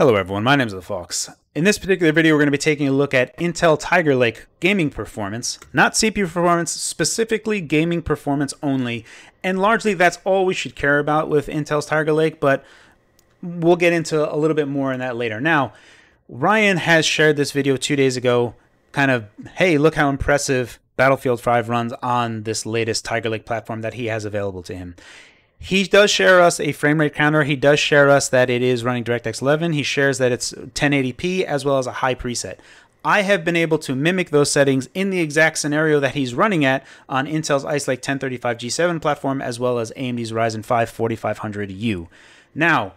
Hello everyone, my name is The Fox. In this particular video, we're going to be taking a look at Intel Tiger Lake gaming performance, not CPU performance, specifically gaming performance only. And largely that's all we should care about with Intel's Tiger Lake, but we'll get into a little bit more in that later. Now, Ryan has shared this video 2 days ago, kind of, hey, look how impressive Battlefield V runs on this latest Tiger Lake platform that he has available to him. He does share us a frame rate counter. He does share us that it is running DirectX 11. He shares that it's 1080p as well as a high preset. I have been able to mimic those settings in the exact scenario that he's running at on Intel's Ice Lake 1035G7 platform as well as AMD's Ryzen 5 4500U. Now,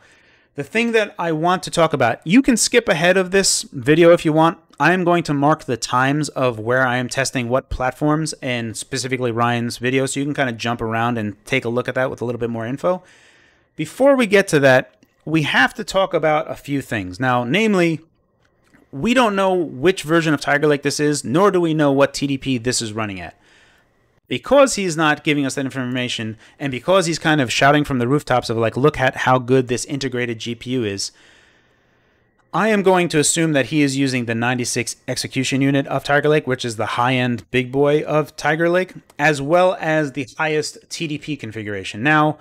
the thing that I want to talk about, you can skip ahead of this video if you want. I am going to mark the times of where I am testing what platforms and specifically Ryan's video, so you can kind of jump around and take a look at that with a little bit more info. Before we get to that, we have to talk about a few things. Now, namely, we don't know which version of Tiger Lake this is, nor do we know what TDP this is running at. Because he's not giving us that information, and because he's kind of shouting from the rooftops of like, look at how good this integrated GPU is, I am going to assume that he is using the 96 execution unit of Tiger Lake, which is the high-end big boy of Tiger Lake, as well as the highest TDP configuration. Now,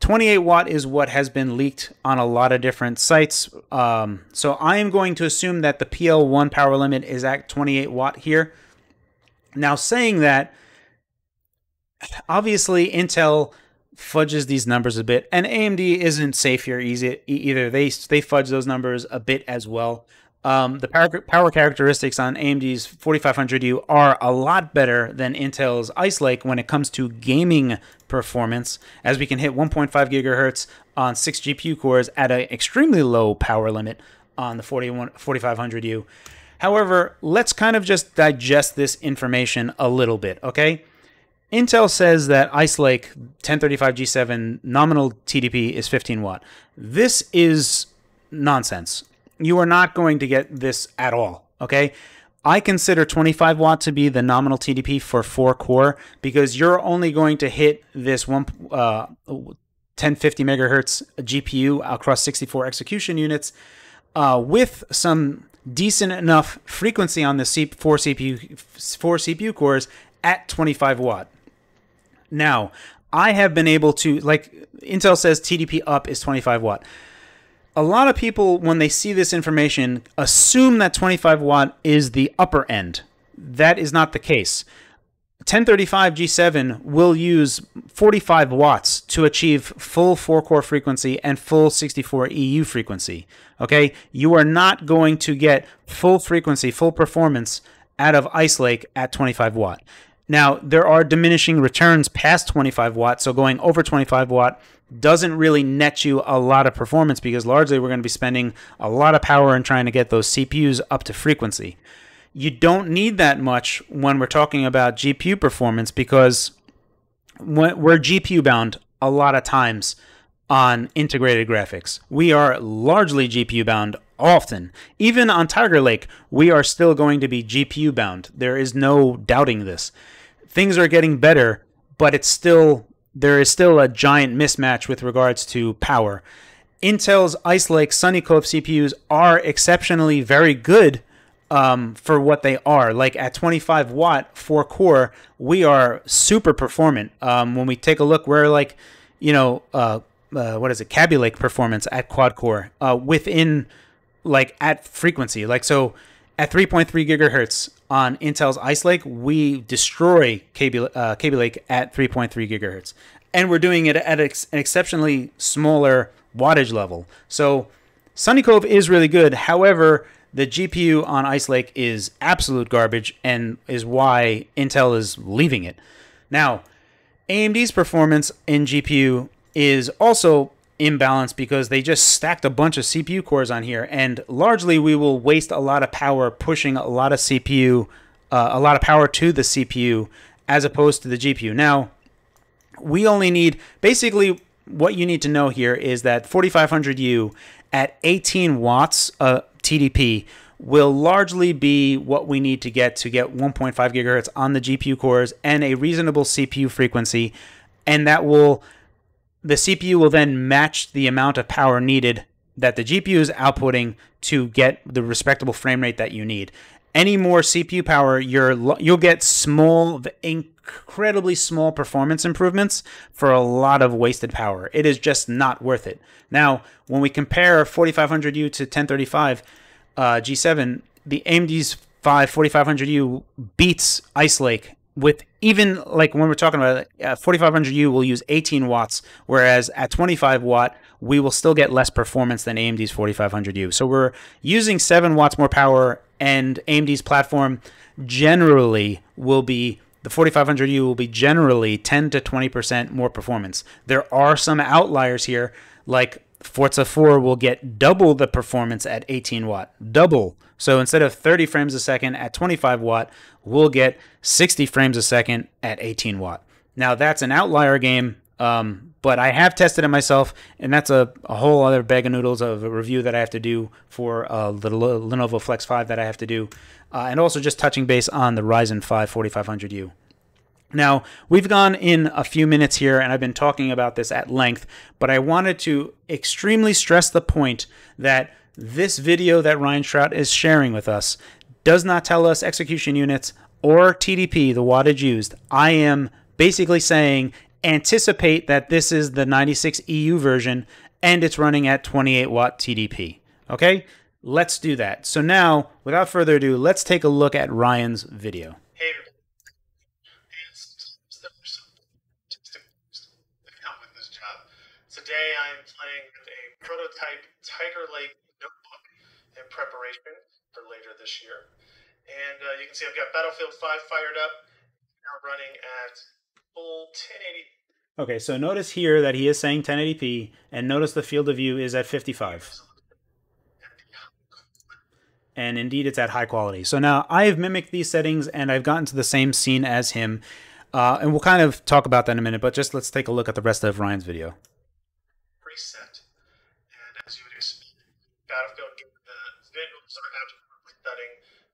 28 watt is what has been leaked on a lot of different sites. So I am going to assume that the PL1 power limit is at 28 watt here. Now, saying that, obviously Intel fudges these numbers a bit, and AMD isn't safe here either. They fudge those numbers a bit as well. The power characteristics on AMD's 4500U are a lot better than Intel's Ice Lake when it comes to gaming performance, as we can hit 1.5 gigahertz on 6 GPU cores at an extremely low power limit on the 4500U. However, let's kind of just digest this information a little bit, okay? Intel says that Ice Lake 1035G7 nominal TDP is 15 watt. This is nonsense. You are not going to get this at all, okay? I consider 25 watt to be the nominal TDP for 4-core because you're only going to hit this 1050 megahertz GPU across 64 execution units with some decent enough frequency on the four CPU cores at 25 watt. Now, I have been able to, like, Intel says TDP up is 25 watt. A lot of people, when they see this information, assume that 25 watt is the upper end. That is not the case. 1035G7 will use 45 watts to achieve full 4-core frequency and full 64 EU frequency, okay? You are not going to get full frequency, full performance out of Ice Lake at 25 watt. Now, there are diminishing returns past 25 watt, so going over 25 watt doesn't really net you a lot of performance because largely we're going to be spending a lot of power in trying to get those CPUs up to frequency. You don't need that much when we're talking about GPU performance because we're GPU bound a lot of times on integrated graphics. We are largely GPU bound often. Even on Tiger Lake, we are still going to be GPU bound. There is no doubting this. Things are getting better, but it's still, there is still a giant mismatch with regards to power. Intel's Ice Lake Sunny Cove CPUs are exceptionally very good for what they are. Like at 25 watt 4-core, we are super performant. When we take a look, we're like, you know, what is it? Kaby Lake performance at quad-core within, like, at frequency. Like, so at 3.3 gigahertz on Intel's Ice Lake, we destroy Kaby Lake at 3.3 gigahertz. And we're doing it at an exceptionally smaller wattage level. So Sunny Cove is really good. However, the GPU on Ice Lake is absolute garbage and is why Intel is leaving it. Now, AMD's performance in GPU is also imbalanced because they just stacked a bunch of CPU cores on here, and largely we will waste a lot of power pushing a lot of power to the CPU as opposed to the GPU. Now, we only need, basically what you need to know here is that 4500U at 18 watts TDP will largely be what we need to get 1.5 gigahertz on the GPU cores and a reasonable CPU frequency, and that will, the CPU will then match the amount of power needed that the GPU is outputting to get the respectable frame rate that you need. Any more CPU power, you'll get small, incredibly small performance improvements for a lot of wasted power. It is just not worth it. Now, when we compare 4500U to 1035 G7, the AMD's 4500U beats Ice Lake with, even like when we're talking about 4500U will use 18 watts, whereas at 25 watt, we will still get less performance than AMD's 4500U. So we're using 7 watts more power, and AMD's platform generally will be, the 4500U will be generally 10 to 20% more performance. There are some outliers here, like Forza 4 will get double the performance at 18 watt, double. So instead of 30 frames a second at 25 watt, we'll get 60 frames a second at 18 watt. Now that's an outlier game, but I have tested it myself, and that's a whole other bag of noodles of a review that I have to do for the Lenovo Flex 5 that I have to do, and also just touching base on the Ryzen 5 4500U. Now, we've gone in a few minutes here, and I've been talking about this at length, but I wanted to extremely stress the point that this video that Ryan Shrout is sharing with us does not tell us execution units or TDP, the wattage used. I am basically saying anticipate that this is the 96EU version, and it's running at 28 watt TDP, okay? Let's do that. So now, without further ado, let's take a look at Ryan's video. Hey, today I'm playing with a prototype Tiger Lake notebook in preparation for later this year. And you can see I've got Battlefield V fired up, now running at full 1080p. Okay, so notice here that he is saying 1080p, and notice the field of view is at 55. And indeed, it's at high quality. So now I have mimicked these settings, and I've gotten to the same scene as him. And we'll kind of talk about that in a minute, but just let's take a look at the rest of Ryan's video. Set. And as you would expect, Battlefield, the visuals are absolutely stunning.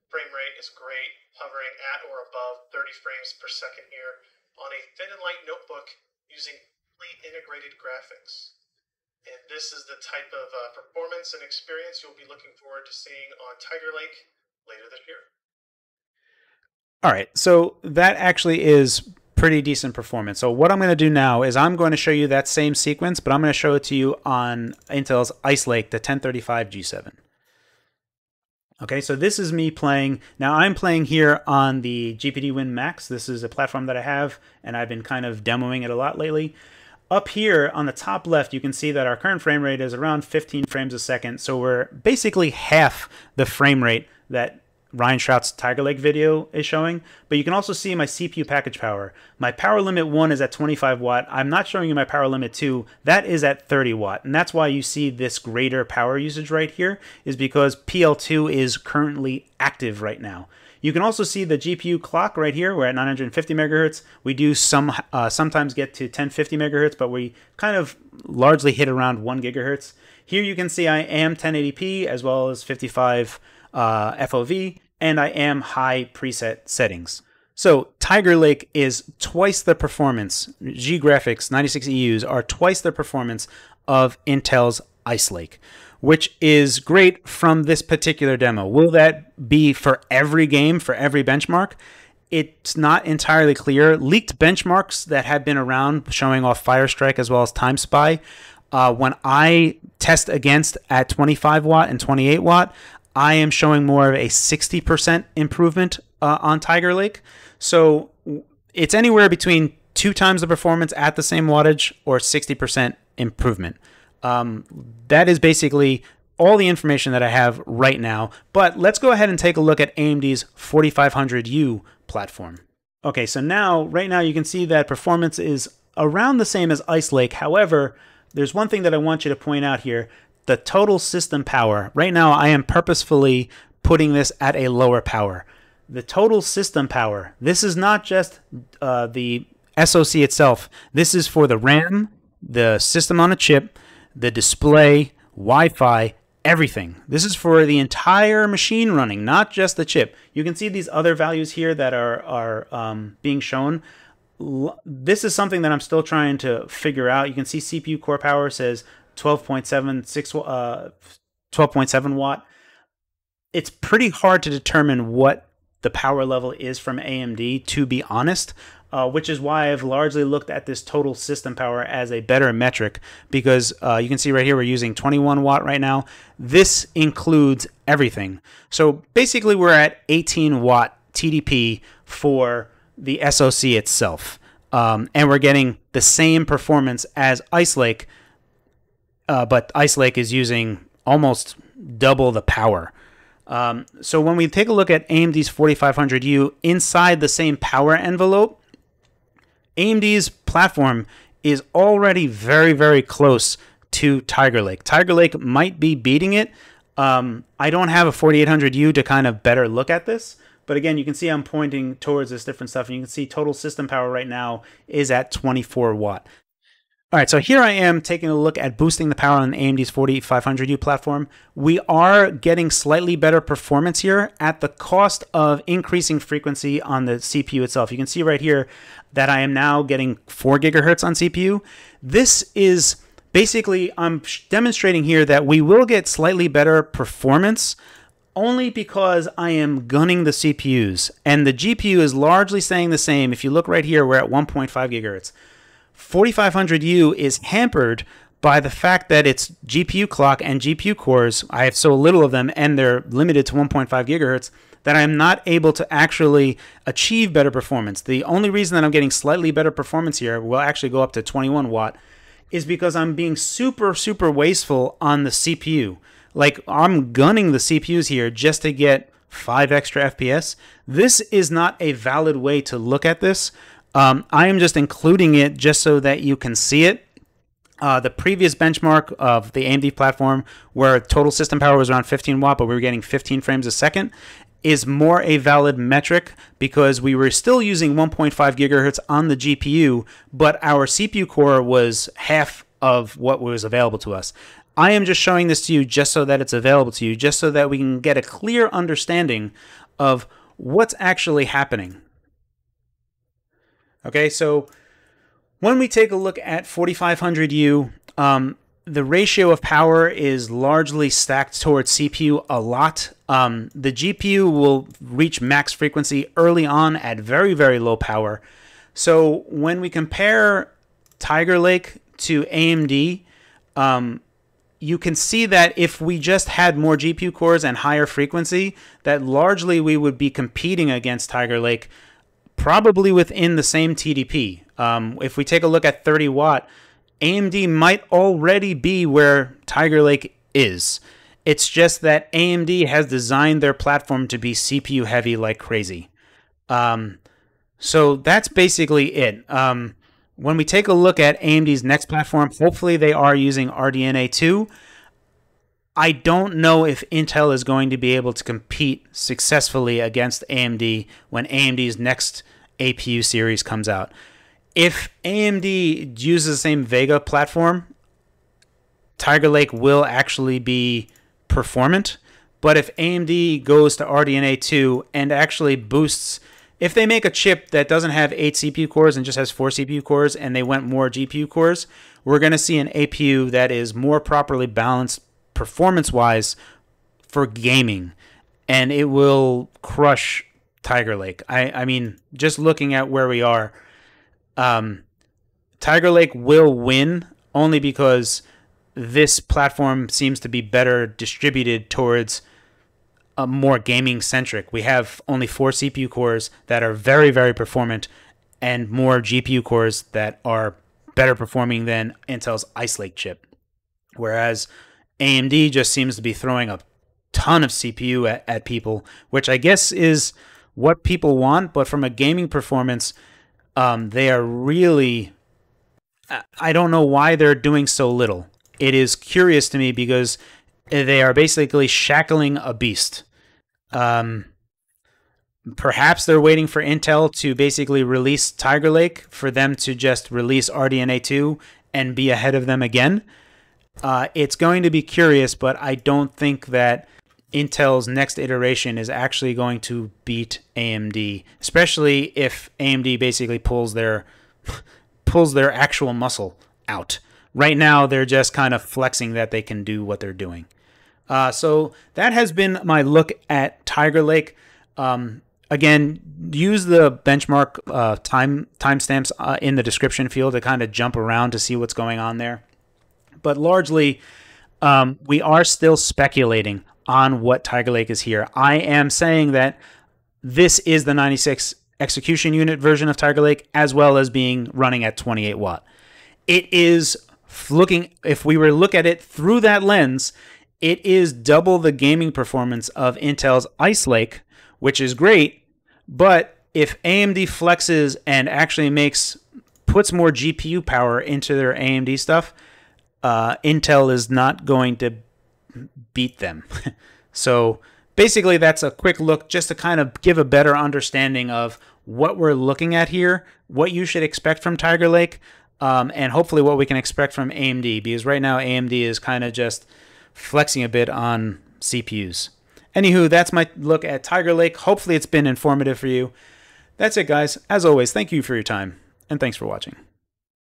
Frame rate is great, hovering at or above 30 frames per second here on a thin and light notebook using fully integrated graphics. And this is the type of performance and experience you'll be looking forward to seeing on Tiger Lake later this year. All right, so that actually is pretty decent performance. So what I'm going to do now is I'm going to show you that same sequence, but I'm going to show it to you on Intel's Ice Lake, the 1035 G7. Okay, so this is me playing. Now I'm playing here on the GPD Win Max. This is a platform that I have, and I've been kind of demoing it a lot lately. Up here on the top left, you can see that our current frame rate is around 15 frames a second. So we're basically half the frame rate that Ryan Shrout's Tiger Lake video is showing, but you can also see my CPU package power. My power limit 1 is at 25 watt. I'm not showing you my power limit 2. That is at 30 watt, and that's why you see this greater power usage right here, is because PL2 is currently active right now. You can also see the GPU clock right here. We're at 950 megahertz. We do sometimes get to 1050 megahertz, but we kind of largely hit around 1 gigahertz. Here you can see I am 1080p as well as 55 FOV, and I am high preset settings. So Tiger Lake is twice the performance. G graphics 96EUs are twice the performance of Intel's Ice Lake, which is great from this particular demo. Will that be for every game, for every benchmark? It's not entirely clear. Leaked benchmarks that have been around showing off Firestrike as well as Time Spy, when I test against at 25 watt and 28 watt, I am showing more of a 60% improvement on Tiger Lake. So it's anywhere between 2 times the performance at the same wattage or 60% improvement. That is basically all the information that I have right now. But let's go ahead and take a look at AMD's 4500U platform. Okay, so now, right now, you can see that performance is around the same as Ice Lake. However, there's one thing that I want you to point out here. The total system power. Right now, I am purposefully putting this at a lower power. The total system power. This is not just the SoC itself. This is for the RAM, the system on a chip, the display, Wi-Fi, everything. This is for the entire machine running, not just the chip. You can see these other values here that are being shown. This is something that I'm still trying to figure out. You can see CPU core power says 12.7 watt. It's pretty hard to determine what the power level is from AMD, to be honest, which is why I've largely looked at this total system power as a better metric, because you can see right here we're using 21 watt right now. This includes everything. So basically we're at 18 watt TDP for the SoC itself. And we're getting the same performance as Ice Lake, but Ice Lake is using almost double the power. So when we take a look at AMD's 4500U inside the same power envelope, AMD's platform is already very, very close to Tiger Lake. Tiger Lake might be beating it. I don't have a 4800U to kind of better look at this. But again, you can see I'm pointing towards this different stuff. And you can see total system power right now is at 24 watt. All right, so here I am taking a look at boosting the power on AMD's 4500U platform. We are getting slightly better performance here at the cost of increasing frequency on the CPU itself. You can see right here that I am now getting 4 GHz on CPU. This is basically, I'm demonstrating here that we will get slightly better performance only because I am gunning the CPUs. And the GPU is largely staying the same. If you look right here, we're at 1.5 GHz. 4500U is hampered by the fact that its GPU clock and GPU cores, I have so little of them and they're limited to 1.5 gigahertz that I'm not able to actually achieve better performance. The only reason that I'm getting slightly better performance here, we'll actually go up to 21 watt, is because I'm being super, super wasteful on the CPU. Like I'm gunning the CPUs here just to get 5 extra FPS. This is not a valid way to look at this. I am just including it just so that you can see it. The previous benchmark of the AMD platform where total system power was around 15 watt, but we were getting 15 frames a second, is more a valid metric because we were still using 1.5 gigahertz on the GPU, but our CPU core was half of what was available to us. I am just showing this to you just so that it's available to you, just so that we can get a clear understanding of what's actually happening. Okay, so when we take a look at 4500U, the ratio of power is largely stacked towards CPU a lot. The GPU will reach max frequency early on at very, very low power. So when we compare Tiger Lake to AMD, you can see that if we just had more GPU cores and higher frequency, that largely we would be competing against Tiger Lake, probably within the same TDP. If we take a look at 30 watt, AMD might already be where Tiger Lake is. It's just that AMD has designed their platform to be CPU heavy like crazy. So that's basically it. When we take a look at AMD's next platform, hopefully they are using RDNA2. I don't know if Intel is going to be able to compete successfully against AMD when AMD's next APU series comes out. If AMD uses the same Vega platform, Tiger Lake will actually be performant. But if AMD goes to RDNA2 and actually boosts, if they make a chip that doesn't have 8 CPU cores and just has 4 CPU cores and they went more GPU cores, we're going to see an APU that is more properly balanced performance-wise for gaming, and it will crush Tiger Lake. I mean, just looking at where we are, Tiger Lake will win only because this platform seems to be better distributed towards a more gaming-centric. We have only 4 CPU cores that are very, very performant and more GPU cores that are better performing than Intel's Ice Lake chip, whereas AMD just seems to be throwing a ton of CPU at people, which I guess is what people want. But from a gaming performance, they are really, I don't know why they're doing so little. It is curious to me because they are basically shackling a beast. Perhaps they're waiting for Intel to basically release Tiger Lake for them to just release RDNA2 and be ahead of them again. It's going to be curious, but I don't think that Intel's next iteration is actually going to beat AMD, especially if AMD basically pulls their actual muscle out, right now they're just kind of flexing that they can do what they're doing. So that has been my look at Tiger Lake. Again, use the benchmark timestamps in the description field to kind of jump around to see what's going on there. But largely, we are still speculating on what Tiger Lake is here. I am saying that this is the 96 execution unit version of Tiger Lake, as well as being running at 28 watt. It is looking, if we were to look at it through that lens, it is double the gaming performance of Intel's Ice Lake, which is great. But if AMD flexes and actually puts more GPU power into their AMD stuff, Intel is not going to beat them. So basically that's a quick look just to kind of give a better understanding of what we're looking at here, what you should expect from Tiger Lake, and hopefully what we can expect from AMD, because right now AMD is kind of just flexing a bit on CPUs. Anywho, that's my look at Tiger Lake. Hopefully it's been informative for you. That's it, guys. As always, thank you for your time, and thanks for watching.